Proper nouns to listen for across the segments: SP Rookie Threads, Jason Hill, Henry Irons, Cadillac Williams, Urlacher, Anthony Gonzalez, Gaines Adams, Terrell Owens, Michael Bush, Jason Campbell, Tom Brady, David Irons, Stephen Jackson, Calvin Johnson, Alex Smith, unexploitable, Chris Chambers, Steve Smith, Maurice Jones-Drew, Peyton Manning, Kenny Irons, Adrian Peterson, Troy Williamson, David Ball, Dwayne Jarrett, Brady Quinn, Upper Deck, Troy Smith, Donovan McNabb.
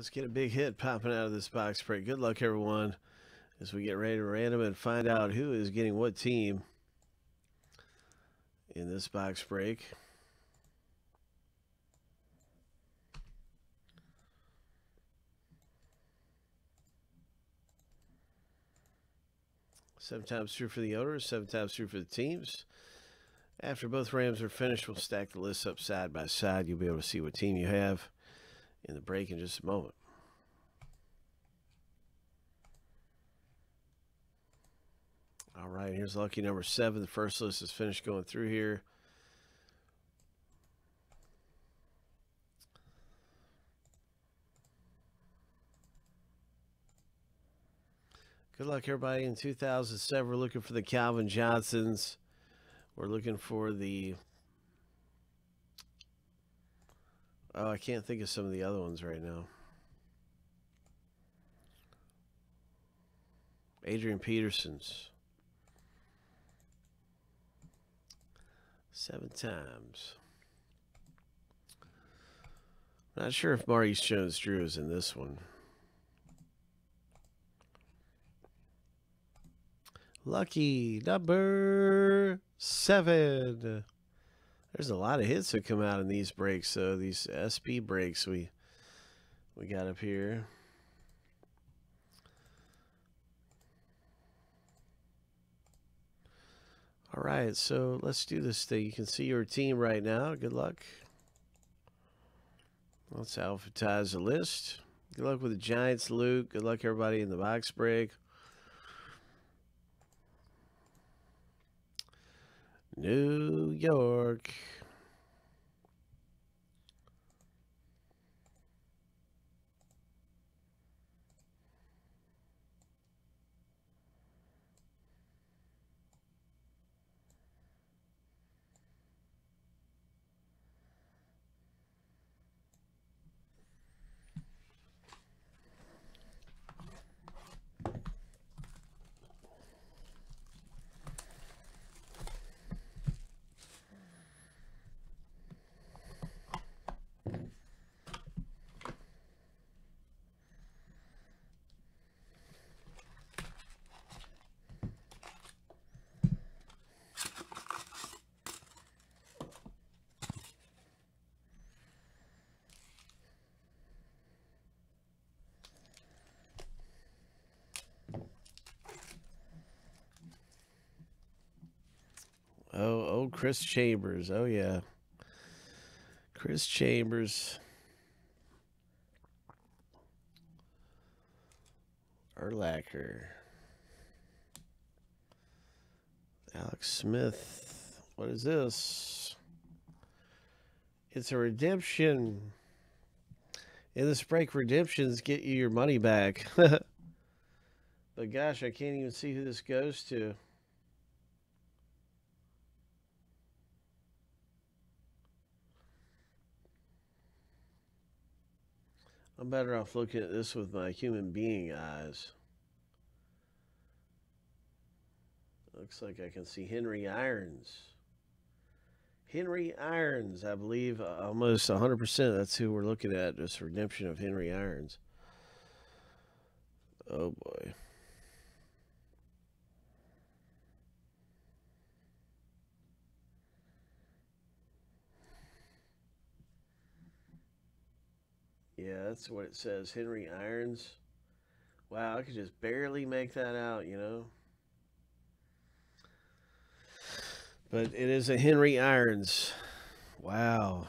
Let's get a big hit popping out of this box break. Good luck, everyone, as we get ready to random and find out who is getting what team in this box break. Sometimes true for the owners, sometimes true for the teams. After both rams are finished, we'll stack the lists up side by side. You'll be able to see what team you have in the break in just a moment. All right, here's lucky number 7. The first list is finished going through here. Good luck, everybody. In 2007, we're looking for the Calvin Johnsons. We're looking for the... Oh, I can't think of some of the other ones right now. Adrian Peterson's. 7 times. Not sure if Maurice Jones-Drew is in this one. Lucky number 7. There's a lot of hits that come out in these breaks. So these SP breaks we got up here. All right, so let's do this thing. You can see your team right now. Good luck. Let's alphabetize the list. Good luck with the Giants, Luke. Good luck, everybody, in the box break. New York. Oh, Chris Chambers. Oh, yeah. Chris Chambers. Urlacher. Alex Smith. What is this? It's a redemption. In this break, redemptions get you your money back. But gosh, I can't even see who this goes to. I'm better off looking at this with my human being eyes. Looks like I can see Henry Irons. Henry Irons, I believe almost 100%. That's who we're looking at, this redemption of Henry Irons. Oh, boy. Yeah, that's what it says, Henry Irons. Wow, I could just barely make that out, you know. But it is a Henry Irons. Wow,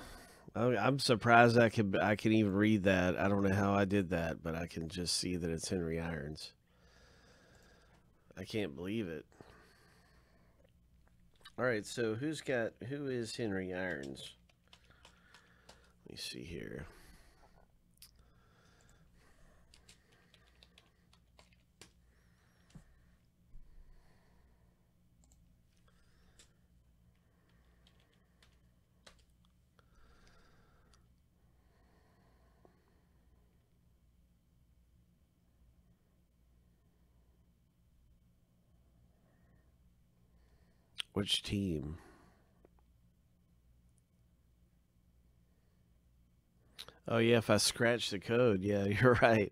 I'm surprised I can even read that. I don't know how I did that, but I can just see that it's Henry Irons. I can't believe it. All right, so who is Henry Irons? Let me see here. Which team? Oh, yeah, if I scratch the code, yeah, you're right.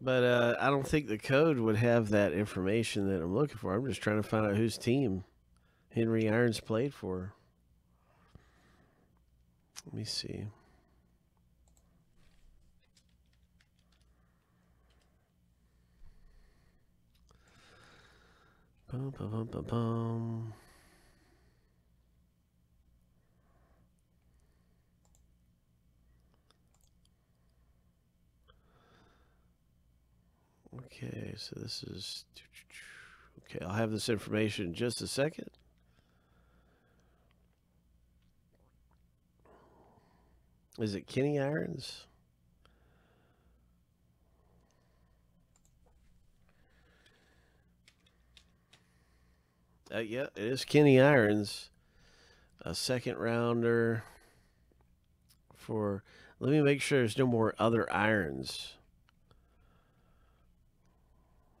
But I don't think the code would have that information that I'm looking for. I'm just trying to find out whose team Henry Irons played for. Let me see. Bum, bum, bum, bum, bum. Okay, so this is... Okay, I'll have this information in just a second. Is it Kenny Irons? Yeah, it is Kenny Irons, a second rounder for... Let me make sure there's no more other Irons.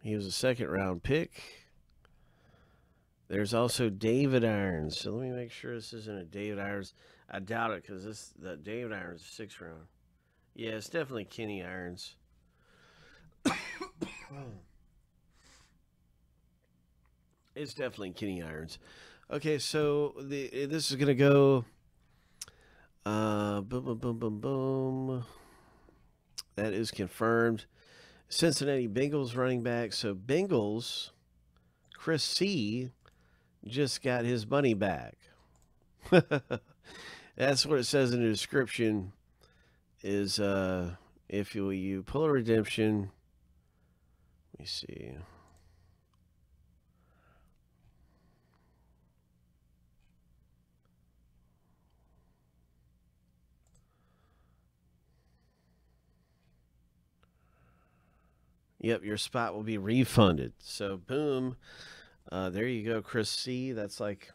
He was a second round pick. There's also David Irons. So let me make sure this isn't a David Irons. I doubt it because this the David Irons is sixth round. Yeah, it's definitely Kenny Irons. It's definitely Kenny Irons. Okay, so this is gonna go. Boom, boom, boom, boom, boom. That is confirmed. Cincinnati Bengals running back. So Bengals, Chris C, just got his money back. That's what it says in the description. Is if you pull a redemption. Let me see. Yep, your spot will be refunded. So, boom. There you go, Chris C. That's like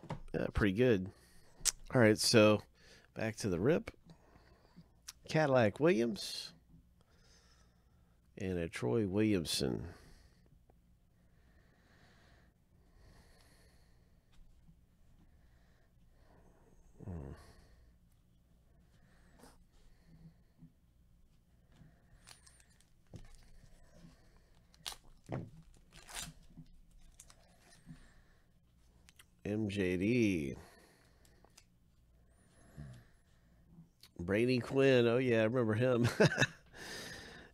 pretty good. All right, so back to the rip. Cadillac Williams and a Troy Williamson. MJD. Brady Quinn. Oh, yeah, I remember him.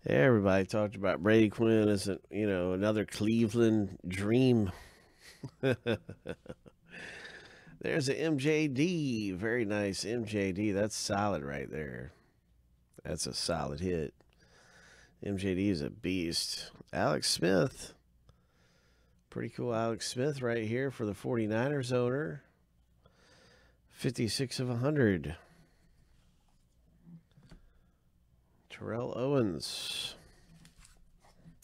Everybody talked about Brady Quinn as, you know, another Cleveland dream. There's an MJD. Very nice MJD. That's solid right there. That's a solid hit. MJD is a beast. Alex Smith. Pretty cool Alex Smith right here for the 49ers owner. 56 of 100. Terrell Owens.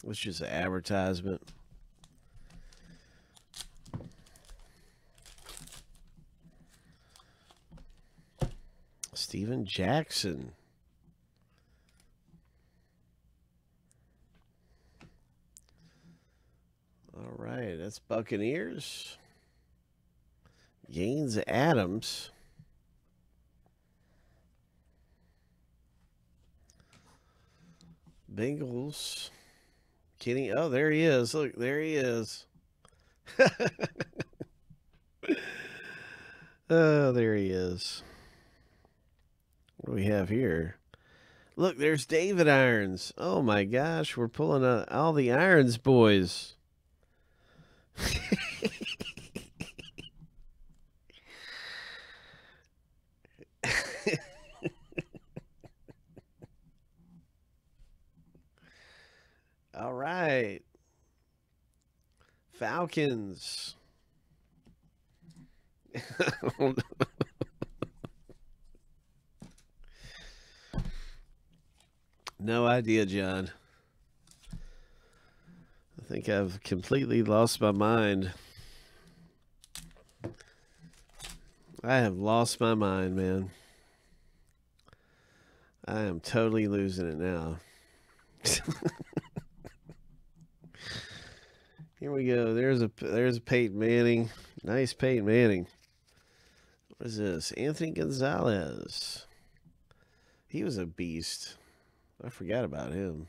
Which is an advertisement. Stephen Jackson. All right, that's Buccaneers. Gaines Adams. Bengals. Kenny, oh, there he is. Look, there he is. Oh, there he is. What do we have here? Look, there's David Irons. Oh, my gosh, we're pulling out all the Irons boys. All right, Falcons. No idea, John. I think I've completely lost my mind. I have lost my mind, man. I am totally losing it now. Here we go. There's a Peyton Manning. Nice Peyton Manning. What is this? Anthony Gonzalez. He was a beast. I forgot about him.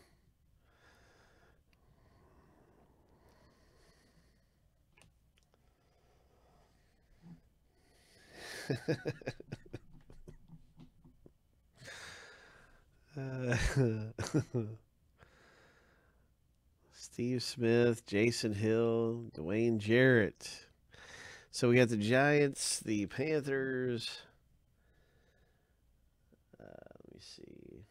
Steve Smith, Jason Hill, Dwayne Jarrett. So we got the Giants, the Panthers. Let me see.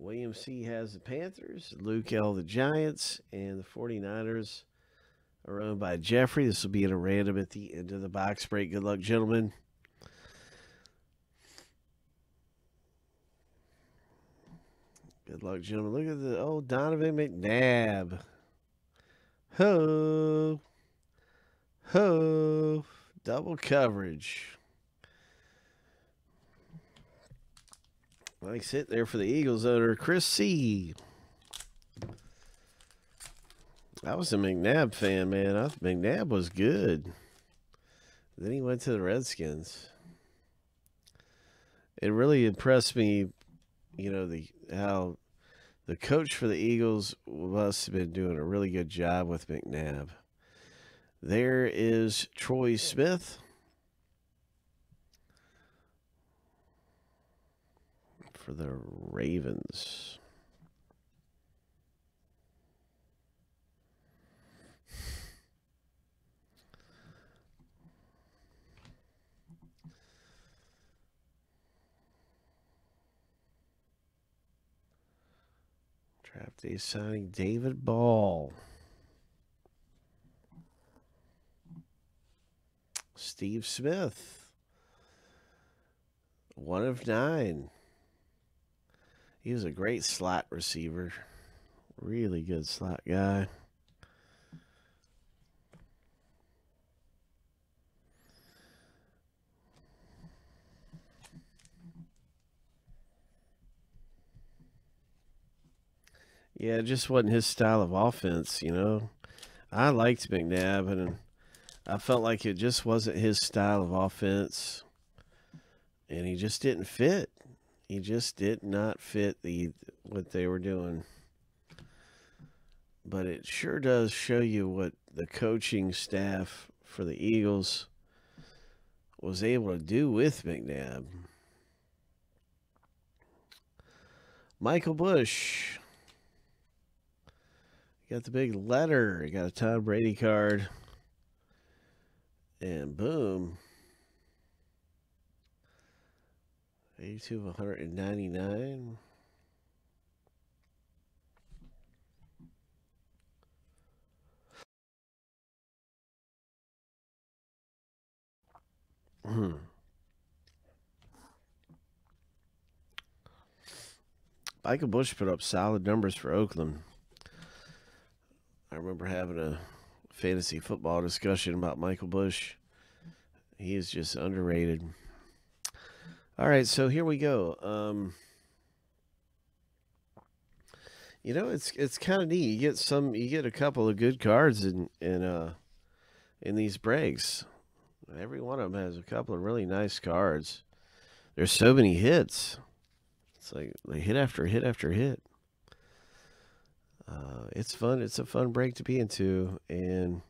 William C. has the Panthers, Luke L. the Giants, and the 49ers are owned by Jeffrey. This will be in a random at the end of the box break. Good luck, gentlemen. Good luck, gentlemen. Look at the old Donovan McNabb. Ho. Ho. Double coverage. Nice hit there for the Eagles owner, Chris C. I was a McNabb fan, man. McNabb was good. Then he went to the Redskins. It really impressed me, you know, how the coach for the Eagles must have been doing a really good job with McNabb. There is Troy Smith. For the Ravens. Draft day signing David Ball. Steve Smith. 1 of 9. He was a great slot receiver. Really good slot guy. Yeah, it just wasn't his style of offense, you know. I liked McNabb, and I felt like it just wasn't his style of offense. And he just didn't fit. He just did not fit what they were doing. But it sure does show you what the coaching staff for the Eagles was able to do with McNabb. Michael Bush. He got the big letter. He got a Tom Brady card. And boom. 82 of 199. Michael Bush put up solid numbers for Oakland. I remember having a fantasy football discussion about Michael Bush. He is just underrated. All right, so here we go. You know, it's kind of neat. You get a couple of good cards in these breaks. Every one of them has a couple of really nice cards. There's so many hits. It's like hit after hit after hit. It's fun. It's a fun break to be into, and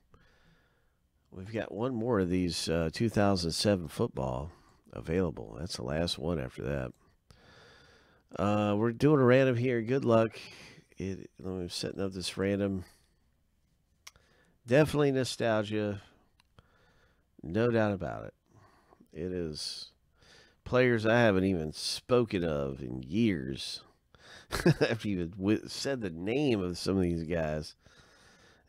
we've got one more of these 2007 football available. That's the last one. After that, we're doing a random here. Good luck. I'm setting up this random. Definitely nostalgia, no doubt about it. It is players I haven't even spoken of in years. I've even said the name of some of these guys.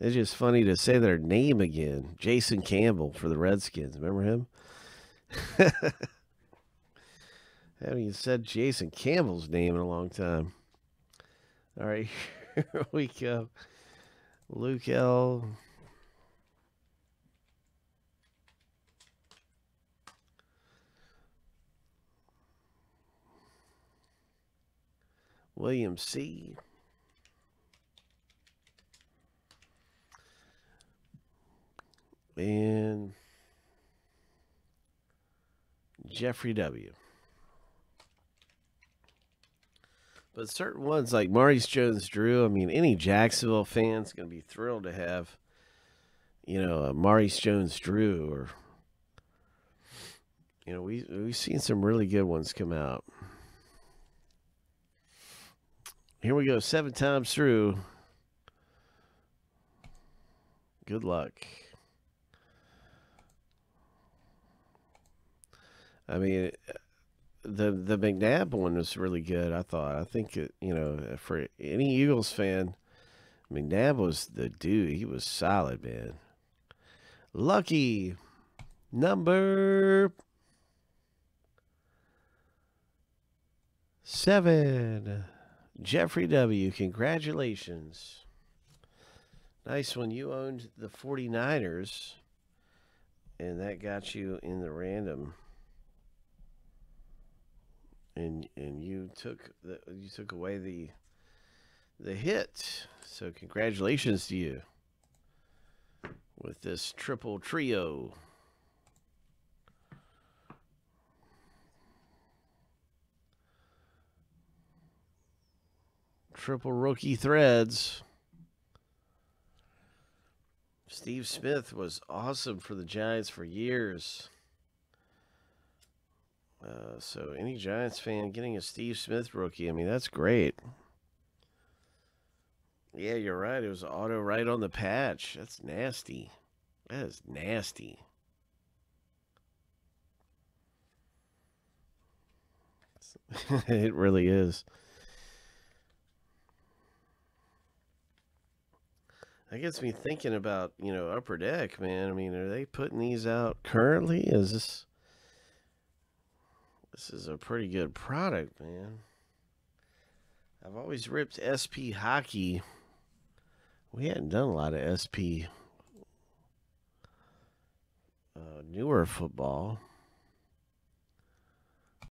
It's just funny to say their name again. Jason Campbell for the Redskins, remember him? Haven't said Jason Campbell's name in a long time. All right, here we go. Luke L. William C. And Jeffrey W. But certain ones like Maurice Jones-Drew, I mean, any Jacksonville fan's going to be thrilled to have, you know, Maurice Jones-Drew, or, you know, we've seen some really good ones come out. Here we go, 7 times through. Good luck. I mean, the McNabb one was really good, I thought. I think, it, you know, for any Eagles fan, McNabb was the dude. He was solid, man. Lucky number 7. Jeffrey W., congratulations. Nice one. You owned the 49ers, and that got you in the random. And you took away the hit. So congratulations to you with this triple trio. Triple Rookie Threads. Steve Smith was awesome for the Giants for years. So any Giants fan getting a Steve Smith rookie, I mean, that's great. Yeah, you're right. It was auto right on the patch. That's nasty. That is nasty. It really is. That gets me thinking about, you know, Upper Deck, man. I mean, are they putting these out currently? Is this... This is a pretty good product, man. I've always ripped SP hockey. We hadn't done a lot of SP newer football.